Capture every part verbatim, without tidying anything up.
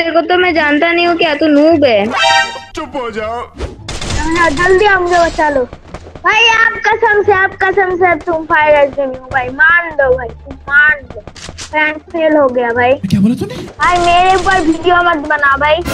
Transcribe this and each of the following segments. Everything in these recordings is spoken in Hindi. तेरे को तो मैं जानता नहीं हूँ, क्या तू नूब है? चुप हो जाओ, जल्दी हमको बचा लो भाई। आप कसम से आप कसम से तुम FireEyes Gaming हो भाई, मान दो भाई, तुम मान दो। फ्रेंड फेल हो गया भाई। क्या बोला तूने? भाई मेरे ऊपर वीडियो मत बना भाई।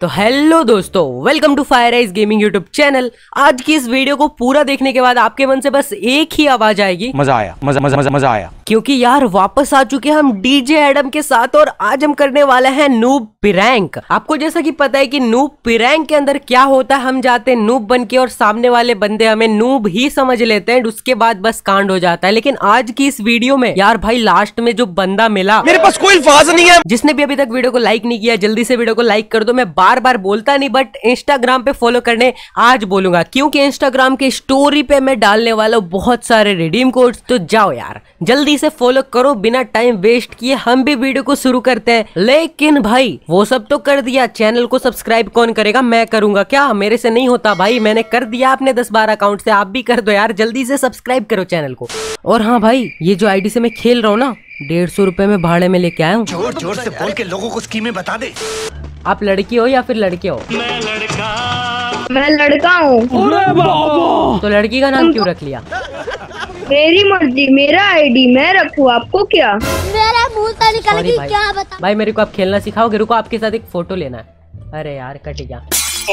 तो हेलो दोस्तों, welcome to FireEyes Gaming YouTube channel. आज की इस वीडियो को पूरा देखने के बाद आपके मन से बस एक ही आवाज आएगी, मजा आया, मजा मजा मजा मजा आया। क्योंकि यार वापस आ चुके हैं हम डीजे एडम के साथ, और आज हम करने वाले हैं नूब पिरैंक। आपको जैसा कि पता है कि नूब पिरैंक के अंदर क्या होता है, हम जाते हैं नूब बन के और सामने वाले बंदे हमें नूब ही समझ लेते हैं, उसके बाद बस कांड हो जाता है। लेकिन आज की इस वीडियो में यार भाई लास्ट में जो बंदा मिला, मेरे पास कोई अल्फाज नहीं है। जिसने भी अभी तक वीडियो को लाइक नहीं किया, जल्दी से वीडियो को लाइक कर दो। मैं बार बार बोलता नहीं, बट इंस्टाग्राम पे फॉलो करने आज बोलूंगा, क्योंकि इंस्टाग्राम के स्टोरी पे मैं डालने वाला हूँ बहुत सारे रिडीम कोड्स। तो जाओ यार जल्दी से फॉलो करो बिना टाइम वेस्ट किए। हम भी वीडियो को शुरू करते हैं, लेकिन भाई वो सब तो कर दिया, चैनल को सब्सक्राइब कौन करेगा? मैं करूंगा क्या? मेरे से नहीं होता भाई, मैंने कर दिया आपने दस बारह अकाउंट से, आप भी कर दो यार, जल्दी से सब्सक्राइब करो चैनल को। और हाँ भाई, ये जो आईडी से मैं खेल रहा हूँ ना, डेढ़ सौ रुपए में भाड़े में लेके आया हूँ। जोर जोर से बोल के लोगों को स्कीमें बता दे। आप लड़की हो या फिर लड़के हो? मैं लड़का मैं लड़का हूँ। तो लड़की का नाम क्यों रख लिया? मेरी मर्जी, मेरा आईडी मैं रखूँ, आपको क्या? मेरा मुंह तो निकलेगी, क्या बता भाई। मेरे को आप खेलना सिखाओगे? रुको, आपके साथ एक फोटो लेना है। अरे यार कट गया।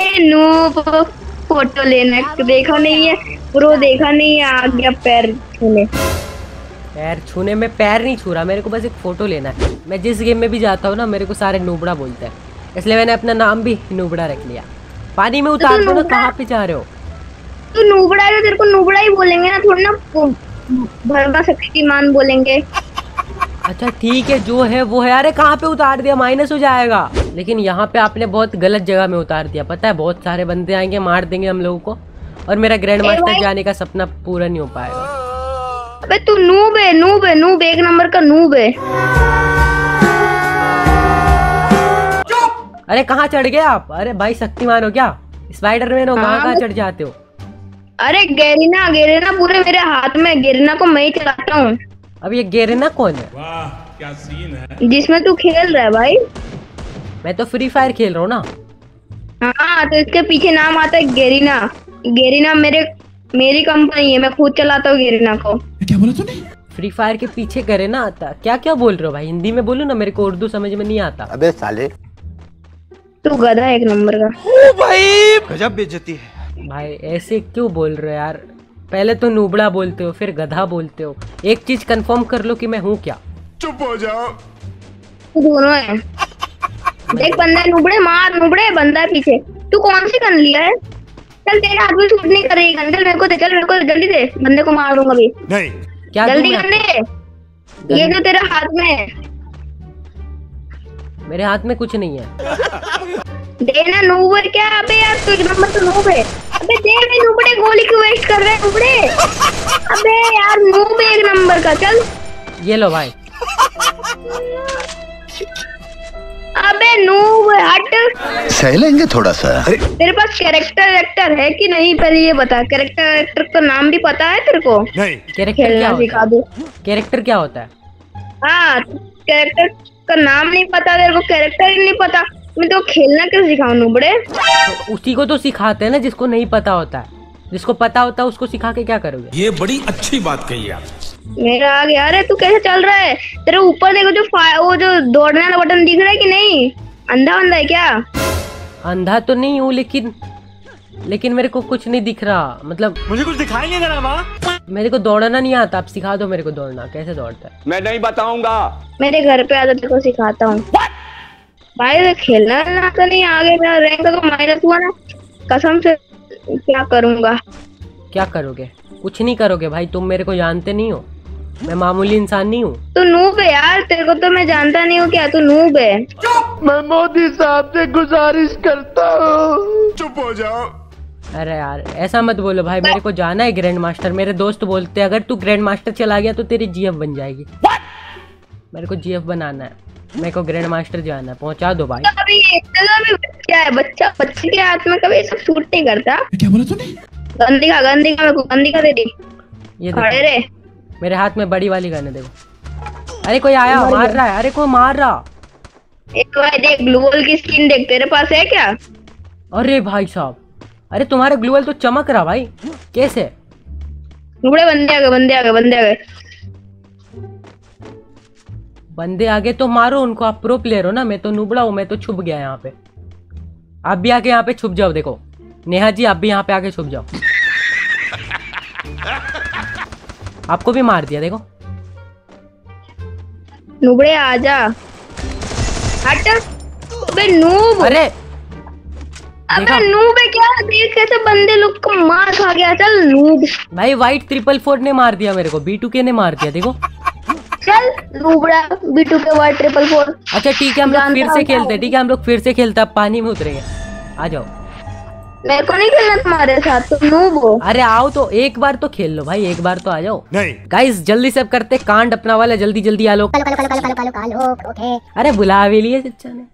ए नूब, फोटो लेना देखा नहीं है प्रो, देखा नहीं है, आ गया पैर छूने। पैर छूने में पैर नहीं छू रहा, मेरे को बस एक फोटो लेना है। मैं जिस गेम में भी जाता हूँ ना, मेरे को सारे नूबड़ा बोलते हैं, इसलिए मैंने अपना नाम भी नूबड़ा रख लिया। पानी में उतार दो ना, कहाँ पे जा रहे हो? तू नूबड़ा है तो तेरे को नूबड़ा ही बोलेंगे ना, थोड़ा ना भरवा शक्तिमान बोलेंगे। अच्छा ठीक है, जो है वो है। अरे कहाँ पे उतार दिया? माइनस हो जाएगा। लेकिन यहाँ पे आपने बहुत गलत जगह में उतार दिया, पता है बहुत सारे बंदे आएंगे, मार देंगे हम लोगों को, और मेरा ग्रैंड मास्टर जाने का सपना पूरा नहीं हो पाएगा। तू नूब है, नूब है, नूब, एक नंबर का नूब है। अरे कहाँ चढ़ गए आप? अरे भाई शक्तिमान हो क्या? स्पाइडरमैन हो? कहाँ कहाँ चढ़ जाते हो? अरे गेरेना, गेरेना पूरे मेरे हाथ में, गेरेना को मैं ही चलाता हूँ। अब ये गेरेना कौन है? वाह क्या सीन है जिसमें तू खेल रहा है भाई। मैं तो फ्री फायर खेल रहा हूँ ना। हाँ तो इसके पीछे नाम आता है गेरेना। गेरेना मेरे मेरी कंपनी है, मैं खुद चलाता हूँ गेरेना को। क्या बोला तूने? फ्री फायर के पीछे गेरेना आता? क्या क्या बोल रहे हो भाई, हिंदी में बोलो ना, मेरे को उर्दू समझ में नहीं आता। अबे साले तू गधा एक नंबर का। ओ भाई गजब बेइज्जती है भाई, ऐसे क्यों बोल रहे हो यार? पहले तो नूबड़ा बोलते हो, फिर गधा बोलते हो। एक चीज कंफर्म कर लो कि मैं हूँ क्या? चुप हो जाओ। तू दोनों है। देख बंदा नूबड़े, मार नूबड़े, बंदा पीछे। तू कौन सी गन लिया है? चल तेरे हाथ में शूट नहीं कर रही गन, चल मेरे को दे, चल मेरे को जल्दी दे, बंदे को मार दूंगा अभी। नहीं क्या जल्दी गन दे, ये जो तेरे हाथ में है। मेरे हाथ में कुछ नहीं है। देना नूबर क्या? अबे यार तू एक नंबर तो नूब है। अबे दे भी नूबड़े, गोली क्यों वेस्ट कर रहे नूबड़े? अबे यार नूब एक नंबर का। चल ये लो भाई। अबे नूब हट, सहलेंगे थोड़ा सा। तेरे पास कैरेक्टर एक्टर है कि नहीं पहले ये बता? कैरेक्टर एक्टर का नाम भी पता है तेरे को? नहीं। कैरेक्टर क्या होता है? कैरेक्टर क्या होता है? हाँ कैरेक्टर का नाम नहीं पता तेरे को? कैरेक्टर ही नहीं पता, मैं तो खेलना क्यों सिखाऊं नूबड़े? तो उसी को तो सिखाते हैं ना जिसको नहीं पता होता है, जिसको पता होता है उसको सिखा के क्या करोगे? ये बड़ी अच्छी बात कही आप। मेरा आ गया। अरे तू कैसे चल रहा है? तेरे ऊपर देखो जो वो जो दौड़ने वाला बटन दिख रहा है कि नहीं? अंधा अंधा है क्या? अंधा तो नहीं हूँ, लेकिन लेकिन मेरे को कुछ नहीं दिख रहा, मतलब मुझे कुछ दिखाई नहीं दे रहा। मेरे को दौड़ना नहीं आता, आप सिखा दो मेरे को दौड़ना कैसे दौड़ता है। मैं नहीं बताऊंगा, मेरे घर पे आदत को सिखाता हूँ भाई। खेलना ना तो नहीं आगे, मेरा रैंक तो माइनस हुआ ना, कसम से क्या करूँगा? क्या करोगे? कुछ नहीं करोगे भाई, तुम मेरे को जानते नहीं हो, मैं मामूली इंसान नहीं हूँ। तू नूब है यार, तेरे को तो मैं जानता नहीं हूँ, क्या तू नूब है? मैं मोदी साहब से गुजारिश करता हूँ चुप हो जाओ। अरे यार ऐसा मत बोलो भाई, मेरे को जाना है ग्रैंड मास्टर। मेरे दोस्त बोलते हैं अगर तू ग्रैंड मास्टर चला गया तो तेरी जीएफ बन जाएगी। मेरे को जीएफ बनाना है, मेरे को ग्रैंड मास्टर जाना है, पहुंचा दो भाई। कभी कभी बच्चा है, बच्चा बच्चे के हाथ में कभी सब शूट नहीं करता। क्या बोला तूने? गन दिखा, गन दिखा मेरे को, गन दिखा दे दी। ये खड़े रहे, मेरे हाथ में बड़ी वाली गन है देखो। अरे कोई आया, मार रहा है। अरे कोई मार रहा। एक बार देख, ग्लूवॉल की स्किन देख, तेरे पास है क्या? अरे भाई साहब, अरे तुम्हारा ग्लूवॉल तो चमक रहा भाई, कैसे? बड़े बंदे आ गए, बंदे आ गए, बंदे आ गए, बंदे आ गए। तो मारो उनको, आप प्रो प्लेयर हो ना, मैं तो नुबड़ा हूँ, मैं तो छुप गया यहाँ पे। आप भी आके यहाँ पे छुप जाओ। देखो नेहा जी, आप भी यहाँ पे आके छुप जाओ। आपको भी मार दिया। देखो नुबड़े आजा, हट। अबे नूब, अरे अबे नूब है क्या? देख कैसे बंदे लोग को मार खा गया। चल नूब भाई, व्हाइट ट्रिपल फोर ने मार दिया मेरे को, बी टू के ने मार दिया। देखो चल नूबड़ा, B two K white triple four. अच्छा ठीक है, हम लोग फिर से खेलते हैं। ठीक है, हम लोग फिर से खेलते हैं। पानी में उतरेंगे, आ जाओ। मेरे को नहीं खेलना तुम्हारे साथ, तुम नूब हो। अरे आओ तो, एक बार तो खेल लो भाई, एक बार तो आ जाओ। नहीं गाइस, जल्दी से करते कांड अपना वाला, जल्दी जल्दी आ लो। अरे बुला भी लिए सच्चा ने।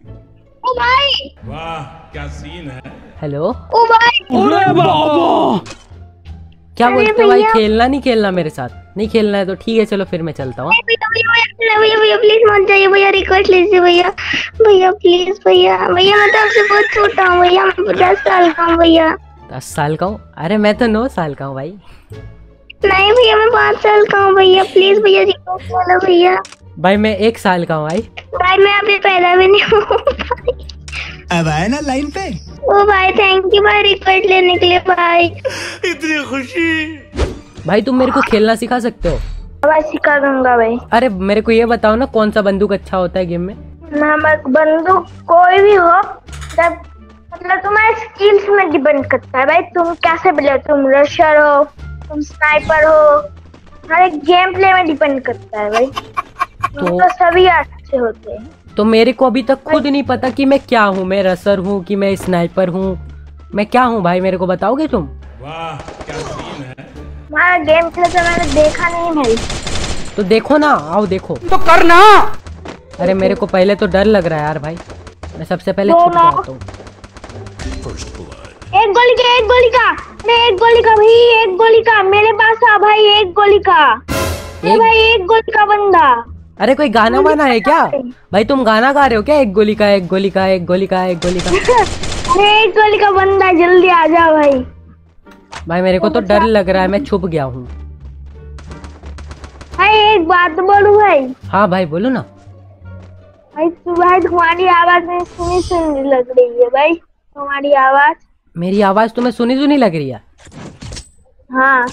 ओ भाई वाह, क्या सीन है। हेलो ओ भाई, अरे बाबा क्या बोलते भाई, खेलना नहीं खेलना मेरे साथ? नहीं खेलना है तो ठीक है, चलो फिर मैं चलता हूँ। भैया प्लीज मत जाइए भैया, रिक्वेस्ट लीजिए भैया, भैया प्लीज भैया, भैया मैं तो आपसे बहुत छोटा हूँ भैया, मैं दस साल का हूँ भैया। दस साल का हूँ? अरे मैं तो नौ साल का हूँ भाई। नहीं भैया मैं पाँच साल का हूँ भैया, प्लीज भैया रिक्वेस्ट वाला भैया। भाई मैं एक साल का हूँ भाई। भाई मैं अभी पैदा भी नहीं हूँ। अब आया ना लाइन पे। ओ भाई थैंक यू भाई, रिक्वेस्ट लेने के लिए भाई, इतनी खुशी। भाई तुम मेरे को खेलना सिखा सकते हो? मैं सिखा दूंगा भाई। अरे मेरे को ये बताओ ना, कौन सा बंदूक अच्छा होता है गेम में? नमक बंदूक कोई भी हो, तब मतलब तुम्हारे स्किल्स में डिपेंड करता है भाई, तुम कैसे प्लेयर, तुम रशर हो, तुम स्नाइपर हो, हर गेम प्ले में डिपेंड करता है भाई। तो, तो सभी अच्छे होते हैं। तो मेरे को अभी तक खुद नहीं पता कि मैं क्या हूँ, मैं रसर हूँ कि मैं स्नाइपर हूँ, मैं क्या हूँ भाई, मेरे को बताओगे तुम? वाह क्या सीन है। मैं गेम खेलते मैंने देखा नहीं भाई। तो देखो ना, आओ देखो तो करना। अरे मेरे को पहले तो डर लग रहा है यार भाई, मैं सबसे पहले छुप जाता हूँ। एक गोली का, एक गोली का, मैं एक गोली का भाई, एक गोली का मेरे पास आ भाई, एक गोली का भाई, एक गोली का बंदा। अरे कोई गाना वाना है क्या भाई? तुम गाना गा रहे हो क्या? एक गोली का, एक गोली का, एक गोली का, एक गोली का। एक गोली का बंदा, जल्दी आ जा भाई। भाई मेरे को तो डर लग रहा है, मैं छुप गया हूँ। भाई एक बात बोलूं भाई? हाँ भाई बोलो ना भाई। सुबह तुम्हारी आवाज में सुनी सुनी लग रही है भाई, तुम्हारी आवाज। मेरी आवाज तुम्हें सुनी सुनी लग रही है? हाँ।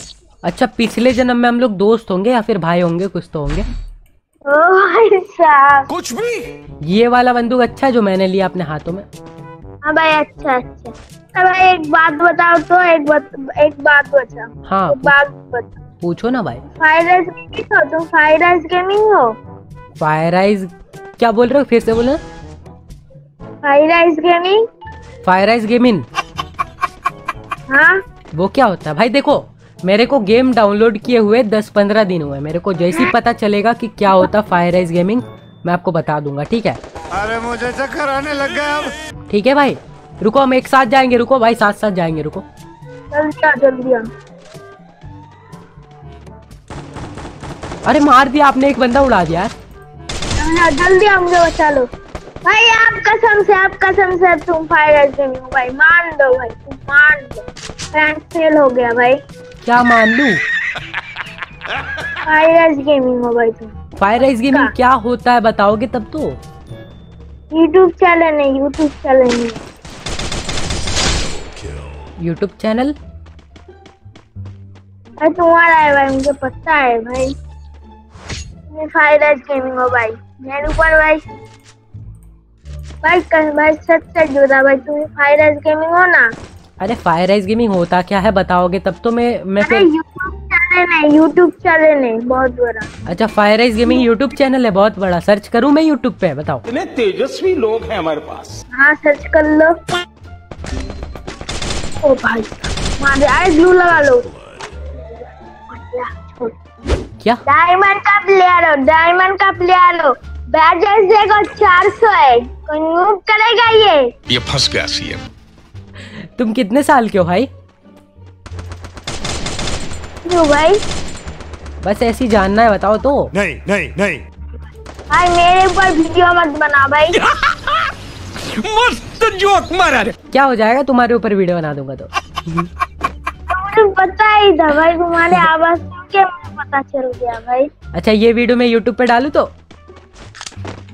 अच्छा पिछले जन्म में हम लोग दोस्त होंगे या फिर भाई होंगे, कुछ तो होंगे। ओ भाई साहब कुछ भी। ये वाला बंदूक अच्छा जो मैंने लिया अपने हाथों में? हाँ भाई अच्छा अच्छा। तो भाई एक बात बताओ तो, एक बात एक बात बताओ। हाँ एक बात बताओ। पूछो ना भाई। FireEyes Gaming हो तुम? FireEyes Gaming हो? FireEyes क्या बोल रहे हो, फिर से बोलना। FireEyes Gaming। FireEyes Gaming हाँ वो क्या होता है भाई? देखो मेरे को गेम डाउनलोड किए हुए दस पंद्रह दिन हुए, मेरे को जैसे ही पता चलेगा कि क्या होता FireEyes Gaming, मैं आपको बता दूंगा ठीक है? अरे मुझे चक्कर आने लग गया अब। ठीक है भाई रुको, हम एक साथ जाएंगे। रुको भाई, साथ साथ जाएंगे। रुको जल्दी आ, जल्दी आ। अरे मार दिया आपने, एक बंदा उड़ा दिया। जल्दी आ, मुझे बचा लो भाई। आप कसम से, आप कसम से तुम FireEyes Gaming हो भाई, मान लो भाई, तुम मान लो। फ्रैंक फेल हो गया भाई। क्या मान लू? FireEyes Gaming हो भाई तुम। FireEyes Gaming क्या होता है बताओगे तब तो? यूट्यूब चैनल है, यूट्यूब चैनल। यूट्यूब चैनल तुम्हारा है भाई, मुझे पता है भाई। FireEyes Gaming हो भाई, मेरे ऊपर भाई भाई भाई सच सच जुदा भाई, तुम FireEyes Gaming हो ना? अरे FireEyes Gaming होता क्या है बताओगे तब तो मैं मैं यूट्यूब चैनल है, यूट्यूब चैनल है बहुत बड़ा। अच्छा FireEyes Gaming यूट्यूब चैनल है बहुत बड़ा, सर्च करूं मैं यूट्यूब पे? बताओ। इतने तेजस्वी लोग हैं हमारे पास। हाँ सर्च कर लो। ओ भाई मारे, ग्लू लगा लो। क्या डायमंड का प्लेयर हो? डायमंड का प्लेयर हो। बैजेस देखो चार सौ है, कोई मूव करेगा? ये ये फंस गया सीएम। तुम कितने साल के हो भाई? भाई बस ऐसी जानना है, बताओ तो। नहीं नहीं नहीं भाई मेरे ऊपर वीडियो मत बना भाई। मस्त जोक मारा रे। क्या हो जाएगा तुम्हारे ऊपर वीडियो बना दूंगा तो। मुझे पता ही था भाई, तुम्हारे आवाज के मुझे पता चल गया भाई। अच्छा ये वीडियो मैं यूट्यूब पे डालू तो?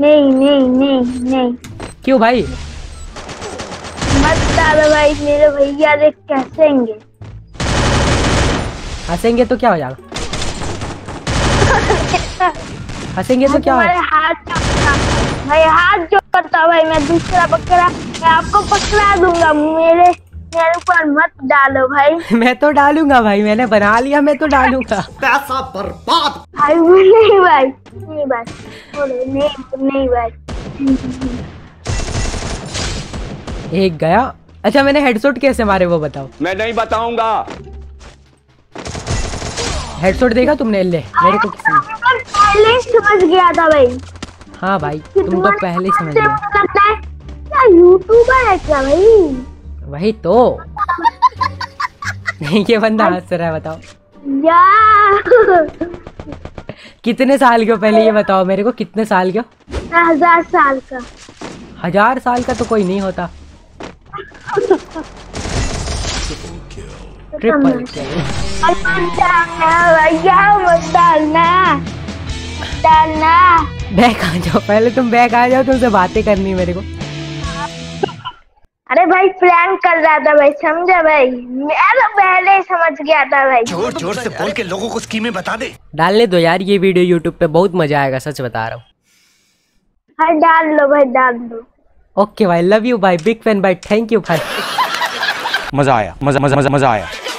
नहीं नहीं नहीं नहीं। क्यों भाई? मत डालो भाई, मेरे भैया देख के हंसेंगे। हंसेंगे तो क्या हो जाएगा? हंसेंगे तो क्या? हाथ भाई, हाथ जो करता भाई मैं दूसरा बकरा मैं आपको पकड़ा दूंगा। मेरे मेरे ऊपर मत डालो भाई। मैं तो डालूंगा भाई, मैंने बना लिया, मैं तो डालूंगा। पैसा बर्बाद भाई। नहीं भाई नहीं भाई नहीं नहीं भाई। एक गया। अच्छा मैंने हेडशॉट कैसे मारे वो बताओ। मैं नहीं बताऊंगा। हेडशॉट देखा तुमने? ले मेरे को पहले समझ गया था भाई। हाँ भाई तुम तो पहले ही समझ गए। क्या यूट्यूबर है क्या भाई? वही तो। नहीं ये बंदा हंस रहा है बताओ यार। कितने साल के पहले ये बताओ मेरे को, कितने साल के? हजार साल का। हजार साल का तो कोई नहीं होता। ट्रिपल क्या? बैग आ जाओ, पहले तुम बैग आ जाओ, तुमसे बातें करनी मेरे को। अरे भाई प्लान कर रहा था भाई, समझा भाई? अरे पहले ही समझ गया था भाई। जोर जोर से बोल के लोगों को स्कीमें बता दे। डालने दो यार ये वीडियो यूट्यूब पे, बहुत मजा आएगा, सच बता रहा हूँ। भाई डाल लो भाई, डाल दो। ओके भाई, लव यू भाई, बिग फैन भाई, थैंक यू भाई। मजा आया, मजा मजा मजा मजा आया।